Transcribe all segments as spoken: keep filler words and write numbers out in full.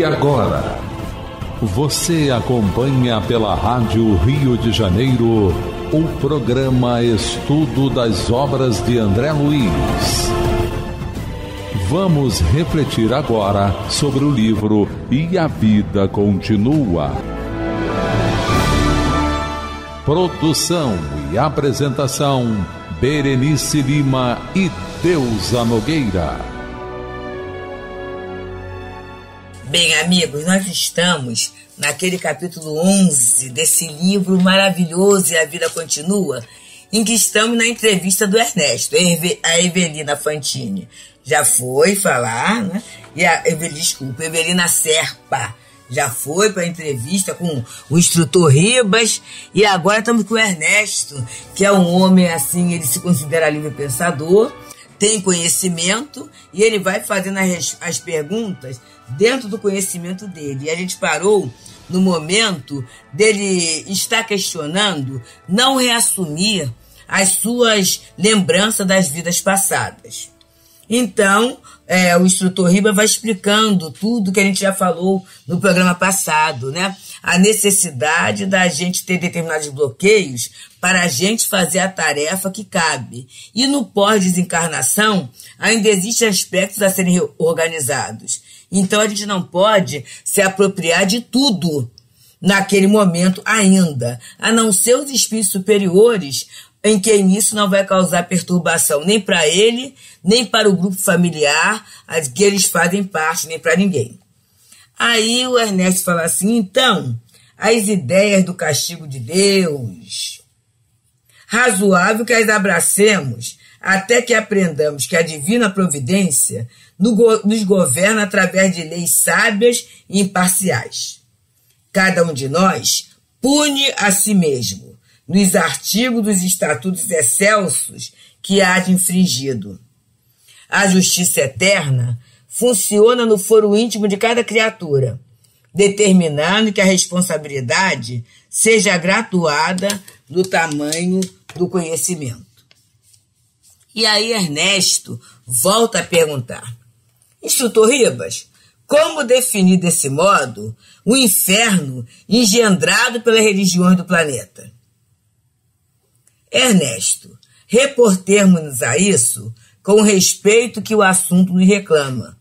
E agora, você acompanha pela Rádio Rio de Janeiro o programa Estudo das Obras de André Luiz. Vamos refletir agora sobre o livro E a Vida Continua. Produção e apresentação, Berenice Lima e Deusa Nogueira. Bem, amigos, nós estamos naquele capítulo onze desse livro maravilhoso E a Vida Continua, em que estamos na entrevista do Ernesto, a Evelina Fantini. Já foi falar, né? E a Evelina, desculpa, Evelina Serpa já foi para a entrevista com o instrutor Ribas, e agora estamos com o Ernesto, que é um homem assim, ele se considera livre pensador, tem conhecimento, e ele vai fazendo as, as perguntas dentro do conhecimento dele. E a gente parou no momento dele estar questionando não reassumir as suas lembranças das vidas passadas. Então, é, o instrutor Riba vai explicando tudo que a gente já falou no programa passado, né? A necessidade da gente ter determinados bloqueios para a gente fazer a tarefa que cabe. E no pós-desencarnação, ainda existem aspectos a serem organizados. Então, a gente não pode se apropriar de tudo naquele momento ainda, a não ser os espíritos superiores, em que isso não vai causar perturbação nem para ele, nem para o grupo familiar a que eles fazem parte, nem para ninguém. Aí o Ernesto fala assim: então, as ideias do castigo de Deus, razoável que as abracemos até que aprendamos que a divina providência nos governa através de leis sábias e imparciais. Cada um de nós pune a si mesmo nos artigos dos estatutos excelsos que haja infringido. A justiça eterna funciona no foro íntimo de cada criatura, determinando que a responsabilidade seja graduada no tamanho do conhecimento. E aí Ernesto volta a perguntar: instrutor Ribas, como definir desse modo o inferno engendrado pelas religiões do planeta? Ernesto, reportermos-nos a isso com o respeito que o assunto nos reclama,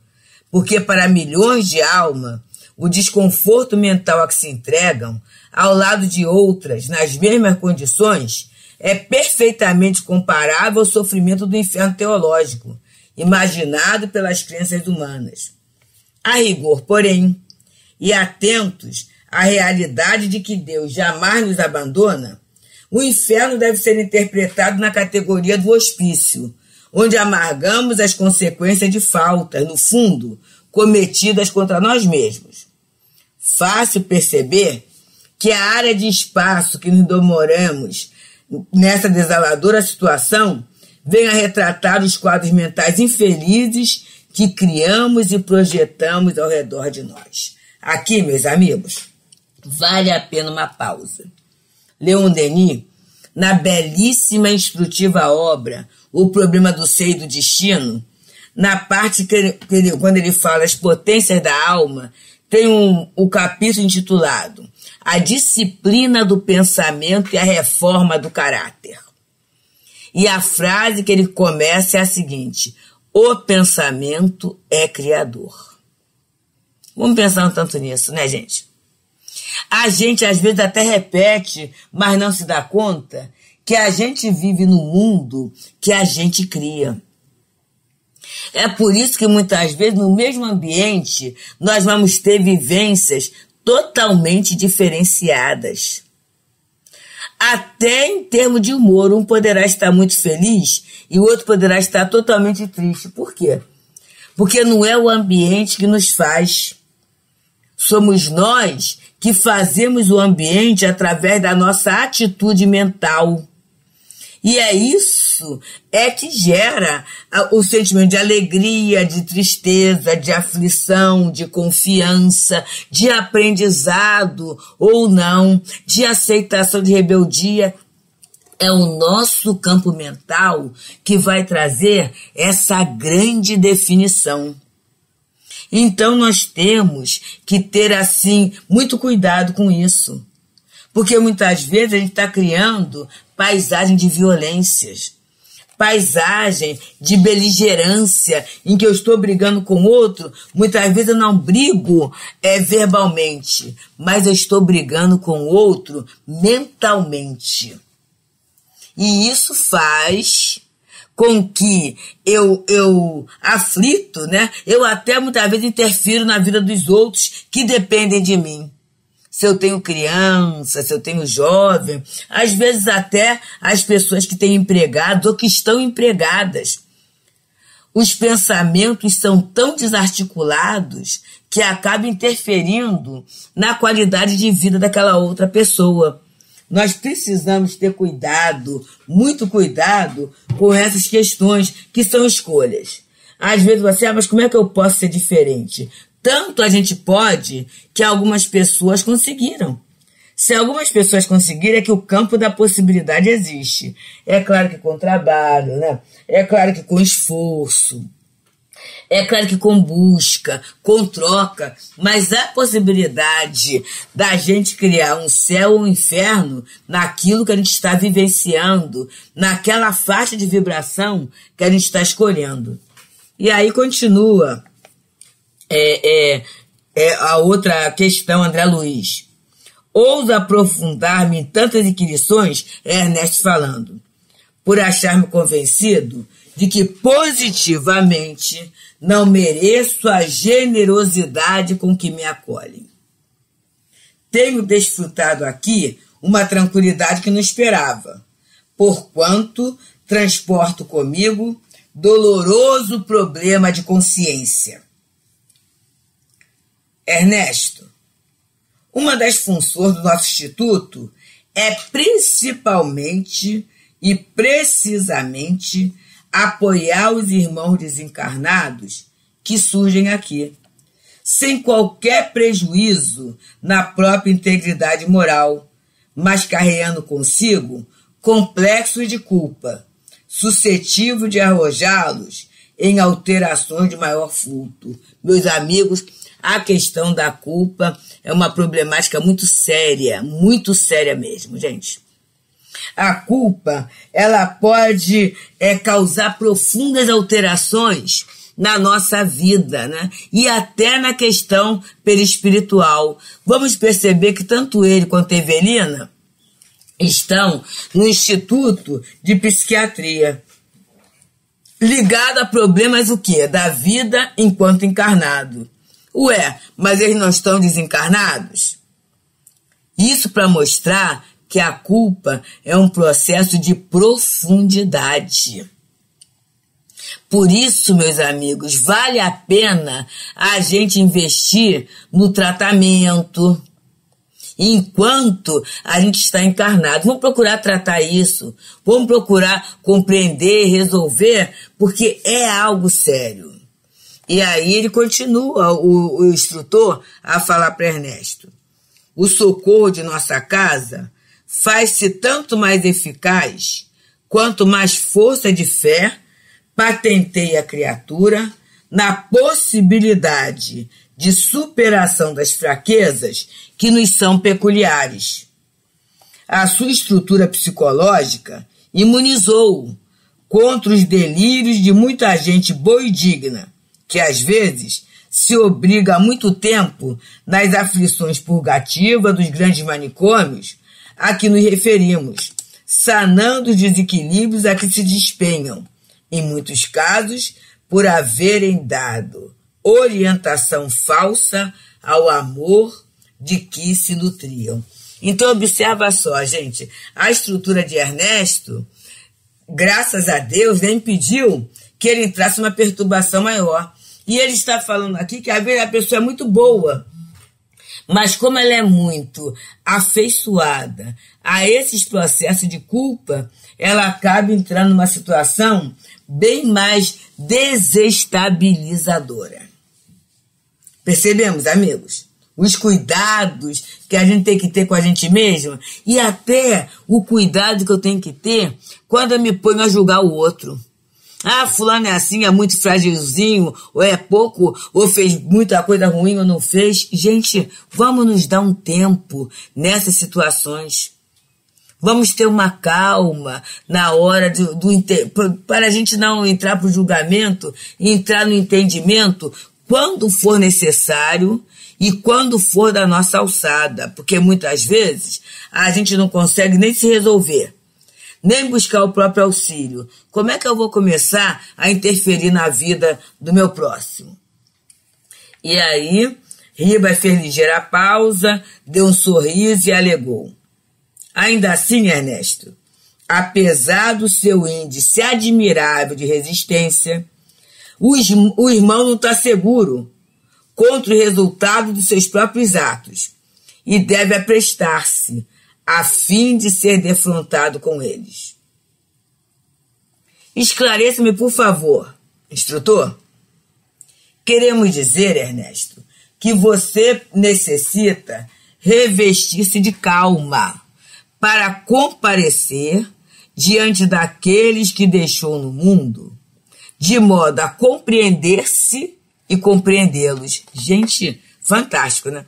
porque para milhões de almas, o desconforto mental a que se entregam, ao lado de outras, nas mesmas condições, é perfeitamente comparável ao sofrimento do inferno teológico, imaginado pelas crenças humanas. A rigor, porém, e atentos à realidade de que Deus jamais nos abandona, o inferno deve ser interpretado na categoria do hospício, onde amargamos as consequências de faltas, no fundo, cometidas contra nós mesmos. Fácil perceber que a área de espaço que nos demoramos nessa desaladora situação vem a retratar os quadros mentais infelizes que criamos e projetamos ao redor de nós. Aqui, meus amigos, vale a pena uma pausa. Leon Denis, na belíssima e instrutiva obra O Problema do Seio e do Destino, na parte que ele, quando ele fala as potências da alma, tem um, um capítulo intitulado A Disciplina do Pensamento e a Reforma do Caráter. E a frase que ele começa é a seguinte: o pensamento é criador. Vamos pensar um tanto nisso, né, gente? A gente às vezes até repete, mas não se dá conta que a gente vive no mundo que a gente cria. É por isso que muitas vezes no mesmo ambiente nós vamos ter vivências totalmente diferenciadas. Até em termos de humor, um poderá estar muito feliz e o outro poderá estar totalmente triste. Por quê? Porque não é o ambiente que nos faz. Somos nós que fazemos o ambiente através da nossa atitude mental. E é isso é que gera o sentimento de alegria, de tristeza, de aflição, de confiança, de aprendizado ou não, de aceitação, de rebeldia. É o nosso campo mental que vai trazer essa grande definição. Então nós temos que ter, assim, muito cuidado com isso. Porque muitas vezes a gente está criando paisagem de violências, paisagem de beligerância, em que eu estou brigando com outro. Muitas vezes eu não brigo é, verbalmente, mas eu estou brigando com outro mentalmente. E isso faz com que eu, eu aflito, né? Eu até muitas vezes interfiro na vida dos outros que dependem de mim. Se eu tenho criança, se eu tenho jovem, às vezes até as pessoas que têm empregados ou que estão empregadas. Os pensamentos são tão desarticulados que acabam interferindo na qualidade de vida daquela outra pessoa. Nós precisamos ter cuidado, muito cuidado com essas questões que são escolhas. Às vezes você, ah, mas como é que eu posso ser diferente? Tanto a gente pode que algumas pessoas conseguiram. Se algumas pessoas conseguirem, é que o campo da possibilidade existe. É claro que com trabalho, né? É claro que com esforço, é claro que com busca, com troca, mas a possibilidade da gente criar um céu ou um inferno naquilo que a gente está vivenciando, naquela faixa de vibração que a gente está escolhendo. E aí continua... É, é, é a outra questão, André Luiz. Ouso aprofundar-me em tantas inquirições, é Ernesto falando, por achar-me convencido de que positivamente não mereço a generosidade com que me acolhem. Tenho desfrutado aqui uma tranquilidade que não esperava, porquanto transporto comigo doloroso problema de consciência. Ernesto, uma das funções do nosso Instituto é principalmente e precisamente apoiar os irmãos desencarnados que surgem aqui, sem qualquer prejuízo na própria integridade moral, mas carregando consigo complexos de culpa, suscetível de arrojá-los em alterações de maior fruto. Meus amigos, a questão da culpa é uma problemática muito séria, muito séria mesmo, gente. A culpa, ela pode é, causar profundas alterações na nossa vida, né? E até na questão perispiritual. Vamos perceber que tanto ele quanto a Evelina estão no Instituto de Psiquiatria, ligado a problemas o quê? Da vida enquanto encarnado. Ué, mas eles não estão desencarnados? Isso para mostrar que a culpa é um processo de profundidade. Por isso, meus amigos, vale a pena a gente investir no tratamento enquanto a gente está encarnado. Vamos procurar tratar isso, vamos procurar compreender, resolver, porque é algo sério. E aí ele continua, o, o instrutor, a falar para Ernesto. O socorro de nossa casa faz-se tanto mais eficaz quanto mais força de fé patenteia a criatura na possibilidade de superação das fraquezas que nos são peculiares. A sua estrutura psicológica imunizou-o contra os delírios de muita gente boa e digna, que às vezes se obriga há muito tempo nas aflições purgativas dos grandes manicômios a que nos referimos, sanando os desequilíbrios a que se despenham, em muitos casos, por haverem dado orientação falsa ao amor de que se nutriam. Então, observa só, gente, a estrutura de Ernesto, graças a Deus, né, impediu que ele entrasse uma perturbação maior. E ele está falando aqui que às vezes a pessoa é muito boa, mas como ela é muito afeiçoada a esses processos de culpa, ela acaba entrando numa situação bem mais desestabilizadora. Percebemos, amigos? Os cuidados que a gente tem que ter com a gente mesma e até o cuidado que eu tenho que ter quando eu me ponho a julgar o outro. Ah, fulano é assim, é muito frágilzinho, ou é pouco, ou fez muita coisa ruim ou não fez. Gente, vamos nos dar um tempo nessas situações. Vamos ter uma calma na hora de, do, para a gente não entrar para o julgamento, entrar no entendimento quando for necessário e quando for da nossa alçada, porque muitas vezes a gente não consegue nem se resolver, nem buscar o próprio auxílio. Como é que eu vou começar a interferir na vida do meu próximo? E aí, Ribas fez ligeira a pausa, deu um sorriso e alegou: ainda assim, Ernesto, apesar do seu índice admirável de resistência, o irmão não está seguro contra o resultado dos seus próprios atos e deve aprestar-se a fim de ser defrontado com eles. Esclareça-me, por favor, instrutor. Queremos dizer, Ernesto, que você necessita revestir-se de calma para comparecer diante daqueles que deixou no mundo, de modo a compreender-se e compreendê-los. Gente, fantástico, né?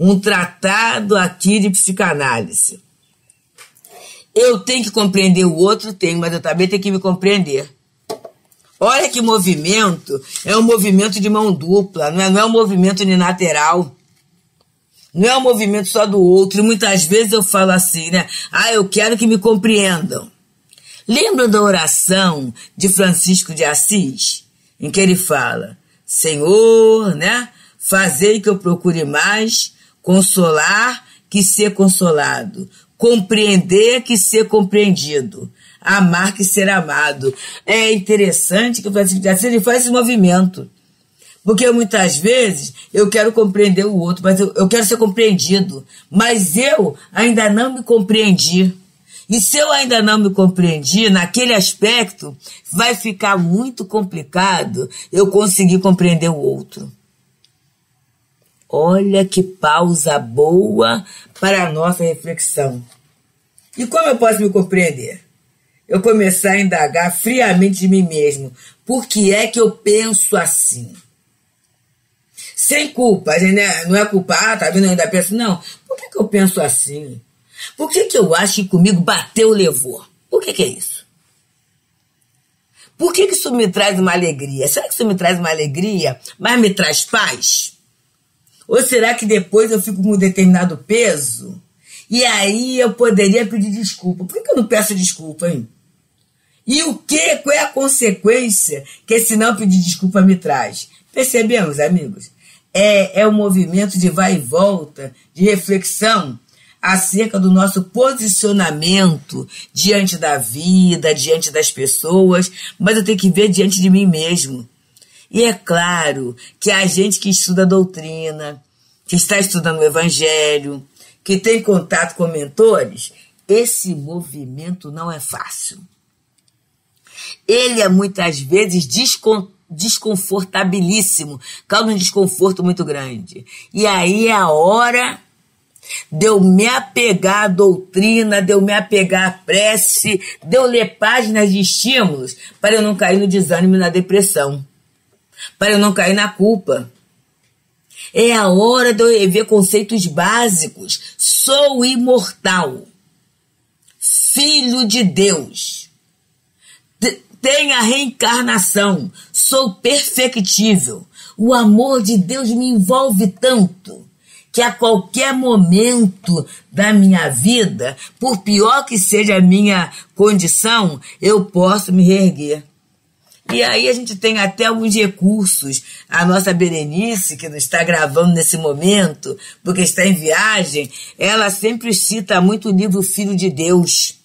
Um tratado aqui de psicanálise. Eu tenho que compreender o outro, tenho, mas eu também tenho que me compreender. Olha que movimento, é um movimento de mão dupla, não é, não é um movimento unilateral. Não é um movimento só do outro. E muitas vezes eu falo assim, né? Ah, eu quero que me compreendam. Lembra da oração de Francisco de Assis? Em que ele fala: Senhor, né? Fazei que eu procure mais consolar que ser consolado, compreender que ser compreendido, amar que ser amado. É interessante que o Francisco de Assis ele faz esse movimento. Porque muitas vezes eu quero compreender o outro, mas eu, eu quero ser compreendido. Mas eu ainda não me compreendi. E se eu ainda não me compreendi, naquele aspecto, vai ficar muito complicado eu conseguir compreender o outro. Olha que pausa boa para a nossa reflexão. E como eu posso me compreender? Eu começar a indagar friamente de mim mesmo. Por que é que eu penso assim? Sem culpa, né? Não é culpa, ah, tá vendo, eu ainda penso, não. Por que que eu penso assim? Por que que eu acho que comigo bateu, levou? Por que que é isso? Por que que isso me traz uma alegria? Será que isso me traz uma alegria, mas me traz paz? Ou será que depois eu fico com um determinado peso e aí eu poderia pedir desculpa? Por que que eu não peço desculpa, hein? E o que, qual é a consequência que esse não pedir desculpa me traz? Percebemos, amigos? É, é um movimento de vai e volta, de reflexão acerca do nosso posicionamento diante da vida, diante das pessoas, mas eu tenho que ver diante de mim mesmo. E é claro que a gente que estuda a doutrina, que está estudando o Evangelho, que tem contato com mentores, esse movimento não é fácil. Ele é muitas vezes descontrolado, desconfortabilíssimo, causa um desconforto muito grande. E aí é a hora de eu me apegar à doutrina, de eu me apegar à prece, de eu ler páginas de estímulos para eu não cair no desânimo e na depressão, para eu não cair na culpa. É a hora de eu rever conceitos básicos. Sou imortal, filho de Deus, tenho a reencarnação, sou perfectível. O amor de Deus me envolve tanto que a qualquer momento da minha vida, por pior que seja a minha condição, eu posso me reerguer. E aí a gente tem até alguns recursos. A nossa Berenice, que nos está gravando nesse momento, porque está em viagem, ela sempre cita muito o livro Filho de Deus.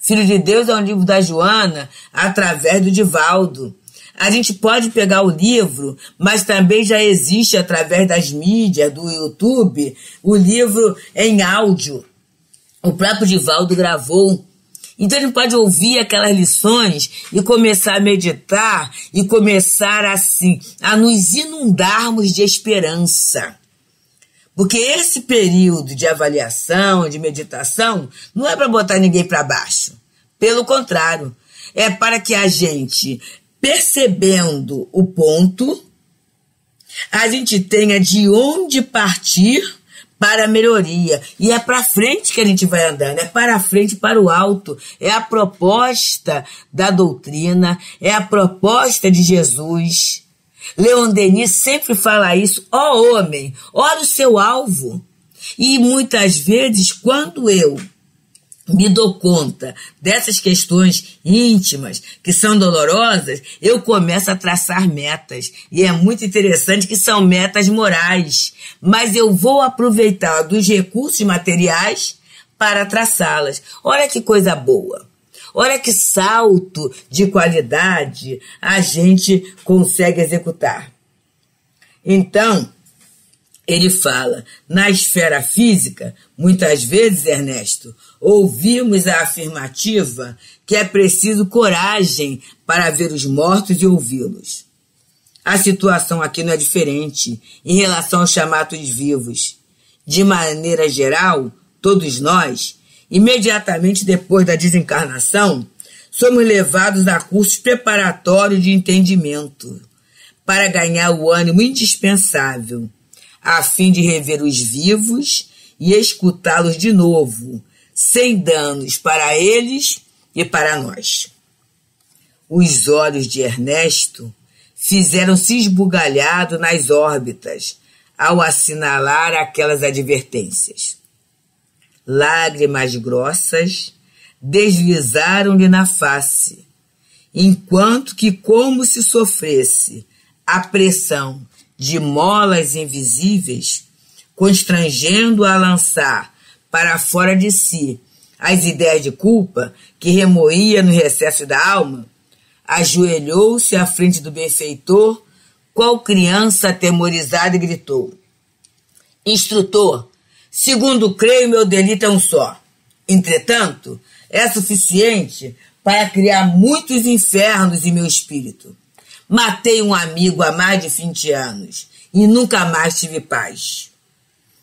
Filho de Deus é um livro da Joana, através do Divaldo. A gente pode pegar o livro, mas também já existe, através das mídias, do YouTube, o livro em áudio. O próprio Divaldo gravou. Então a gente pode ouvir aquelas lições e começar a meditar e começar assim, a nos inundarmos de esperança. Porque esse período de avaliação, de meditação, não é para botar ninguém para baixo. Pelo contrário, é para que a gente, percebendo o ponto, a gente tenha de onde partir para a melhoria. E é para frente que a gente vai andando, é para frente, para o alto. É a proposta da doutrina, é a proposta de Jesus. Leon Denis sempre fala isso: ó homem, olha o seu alvo. E muitas vezes, quando eu me dou conta dessas questões íntimas, que são dolorosas, eu começo a traçar metas. E é muito interessante que são metas morais, mas eu vou aproveitar dos recursos materiais para traçá-las. Olha que coisa boa! Olha que salto de qualidade a gente consegue executar. Então, ele fala, na esfera física, muitas vezes, Ernesto, ouvimos a afirmativa que é preciso coragem para ver os mortos e ouvi-los. A situação aqui não é diferente em relação aos chamados vivos. De maneira geral, todos nós, imediatamente depois da desencarnação, somos levados a cursos preparatórios de entendimento para ganhar o ânimo indispensável a fim de rever os vivos e escutá-los de novo, sem danos para eles e para nós. Os olhos de Ernesto fizeram-se esbugalhado nas órbitas ao assinalar aquelas advertências. Lágrimas grossas deslizaram-lhe na face, enquanto que, como se sofresse a pressão de molas invisíveis, constrangendo-a a lançar para fora de si as ideias de culpa que remoía no recesso da alma, ajoelhou-se à frente do benfeitor, qual criança atemorizada, e gritou: instrutor, segundo creio, meu delito é um só. Entretanto, é suficiente para criar muitos infernos em meu espírito. Matei um amigo há mais de vinte anos e nunca mais tive paz.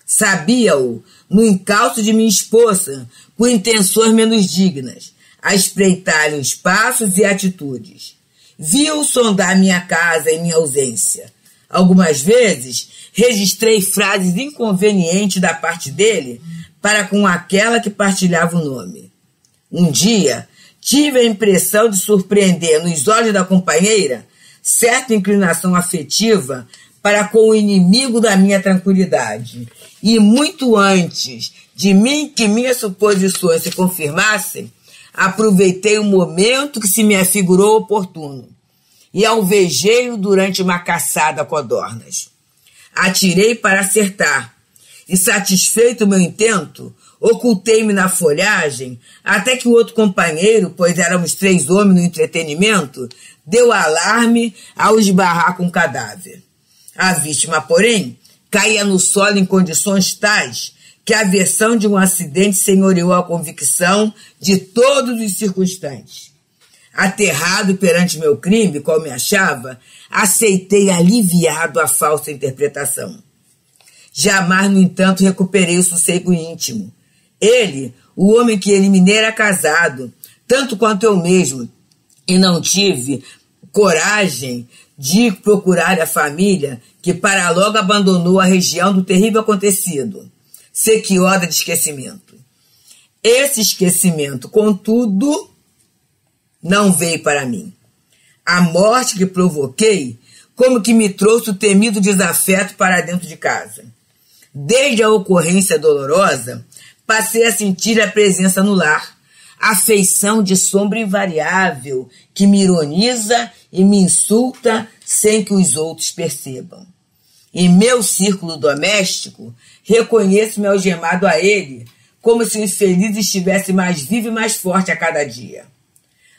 Sabia-o no encalço de minha esposa, com intenções menos dignas, a espreitar-lhe os passos e atitudes. Vi-o sondar minha casa em minha ausência. Algumas vezes registrei frases inconvenientes da parte dele para com aquela que partilhava o nome. Um dia tive a impressão de surpreender nos olhos da companheira certa inclinação afetiva para com o inimigo da minha tranquilidade. E muito antes de mim que minhas suposições se confirmassem, aproveitei o momento que se me afigurou oportuno e alvejei-o durante uma caçada a codornas. Atirei para acertar e, satisfeito o meu intento, ocultei-me na folhagem até que o outro companheiro, pois éramos três homens no entretenimento, deu alarme ao esbarrar com o cadáver. A vítima, porém, caía no solo em condições tais que a versão de um acidente senhoreou a convicção de todos os circunstantes. Aterrado perante meu crime, qual me achava, aceitei aliviado a falsa interpretação. Jamais, no entanto, recuperei o sossego íntimo. Ele, o homem que eliminei, era casado, tanto quanto eu mesmo, e não tive coragem de procurar a família, que para logo abandonou a região do terrível acontecido, sequiosa de esquecimento. Esse esquecimento, contudo, não veio para mim. A morte que provoquei como que me trouxe o temido desafeto para dentro de casa. Desde a ocorrência dolorosa, passei a sentir a presença no lar, afeição de sombra invariável que me ironiza e me insulta sem que os outros percebam. Em meu círculo doméstico, reconheço-me algemado a ele, como se o infeliz estivesse mais vivo e mais forte a cada dia.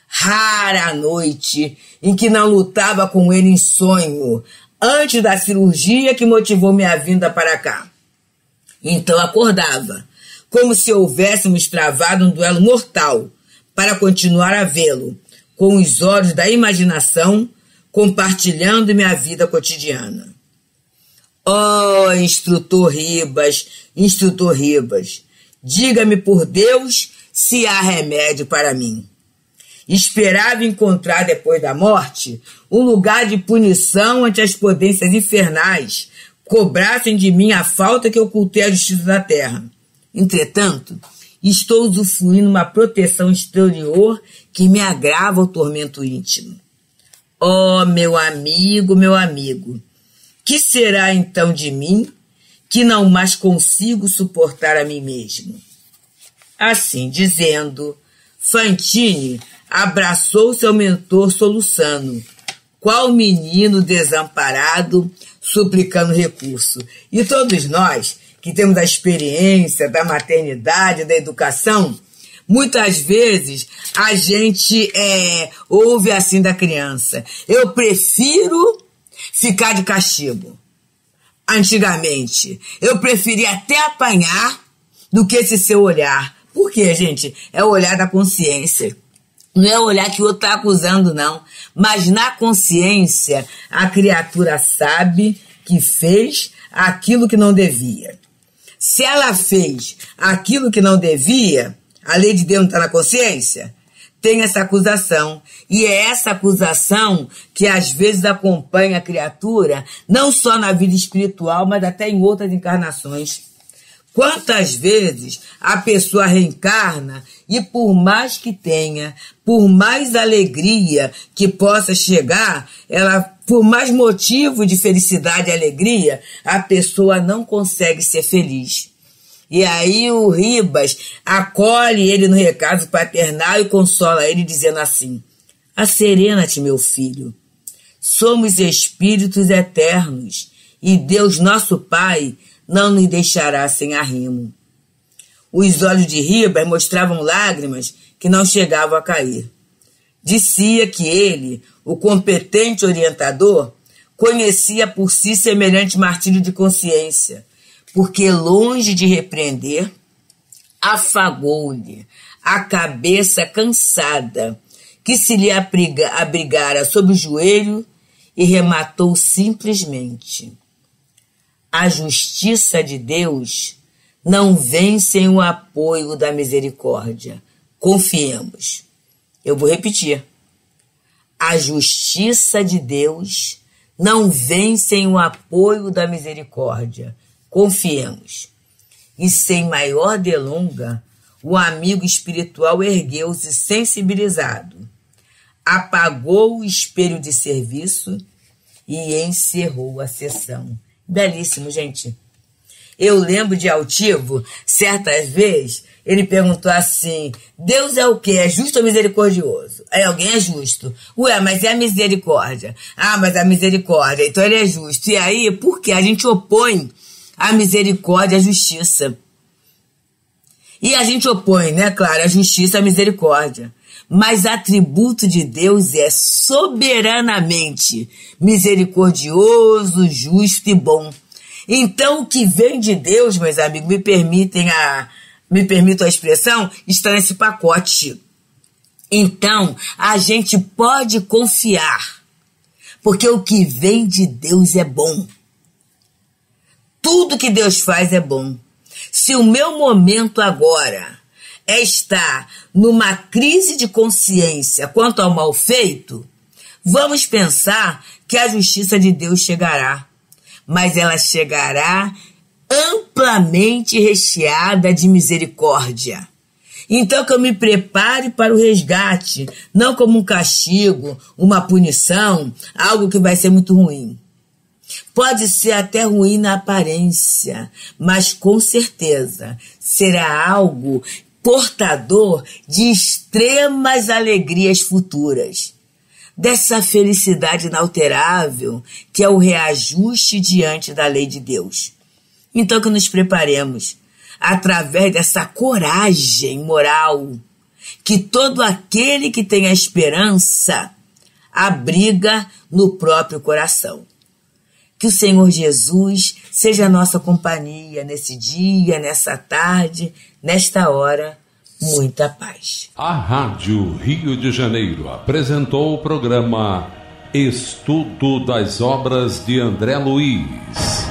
Rara a noite em que não lutava com ele em sonho, antes da cirurgia que motivou minha vinda para cá. Então acordava, como se houvéssemos travado um duelo mortal, para continuar a vê-lo com os olhos da imaginação, compartilhando minha vida cotidiana. Oh, instrutor Ribas, instrutor Ribas, diga-me por Deus se há remédio para mim. esperava encontrar depois da morte um lugar de punição ante as potências infernais, cobrassem de mim a falta que ocultei à justiça da terra. Entretanto, estou usufruindo uma proteção exterior que me agrava o tormento íntimo. Ó, meu amigo, meu amigo, que será então de mim que não mais consigo suportar a mim mesmo? Assim dizendo, Fantini abraçou seu mentor soluçando, qual menino desamparado suplicando recurso. E todos nós que temos a experiência da maternidade, da educação, muitas vezes a gente é, ouve assim da criança, eu prefiro ficar de castigo. Antigamente, eu preferia até apanhar do que esse seu olhar. Por quê, gente? É o olhar da consciência. Não é o olhar que o outro está acusando, não. Mas na consciência, a criatura sabe que fez aquilo que não devia. Se ela fez aquilo que não devia, a lei de Deus não está na consciência? Tem essa acusação. E é essa acusação que às vezes acompanha a criatura, não só na vida espiritual, mas até em outras encarnações. Quantas vezes a pessoa reencarna e por mais que tenha, por mais alegria que possa chegar, ela, por mais motivo de felicidade e alegria, a pessoa não consegue ser feliz. E aí o Ribas acolhe ele no recado paternal e consola ele dizendo assim, "Acerena-te, meu filho, somos espíritos eternos e Deus nosso Pai não nos deixará sem arrimo." Os olhos de Ribas mostravam lágrimas que não chegavam a cair. Dizia que ele, o competente orientador, conhecia por si semelhante martírio de consciência, porque longe de repreender, afagou-lhe a cabeça cansada, que se lhe abrigara sob o joelho e rematou simplesmente: a justiça de Deus não vem sem o apoio da misericórdia. Confiemos. Eu vou repetir. A justiça de Deus não vem sem o apoio da misericórdia. Confiemos. E sem maior delonga, o amigo espiritual ergueu-se sensibilizado, apagou o espelho de serviço e encerrou a sessão. Belíssimo, gente. Eu lembro de Altivo, certas vezes, ele perguntou assim, Deus é o quê? É justo ou misericordioso? Aí alguém é justo. Ué, mas é a misericórdia. Ah, mas a misericórdia, então ele é justo. E aí, por quê? A gente opõe a misericórdia à justiça. E a gente opõe, né, claro, a justiça à misericórdia. Mas atributo de Deus é soberanamente misericordioso, justo e bom. Então, o que vem de Deus, meus amigos, me permitem a, me permitam a expressão, está nesse pacote. Então, a gente pode confiar, porque o que vem de Deus é bom. Tudo que Deus faz é bom. Se o meu momento agora é estar numa crise de consciência quanto ao mal feito, vamos pensar que a justiça de Deus chegará, mas ela chegará amplamente recheada de misericórdia. Então que eu me prepare para o resgate, não como um castigo, uma punição, algo que vai ser muito ruim. Pode ser até ruim na aparência, mas com certeza será algo portador de extremas alegrias futuras, dessa felicidade inalterável que é o reajuste diante da lei de Deus. Então que nos preparemos através dessa coragem moral que todo aquele que tem a esperança abriga no próprio coração. Que o Senhor Jesus seja a nossa companhia nesse dia, nessa tarde, nesta hora. Muita paz. A Rádio Rio de Janeiro apresentou o programa Estudo das Obras de André Luiz.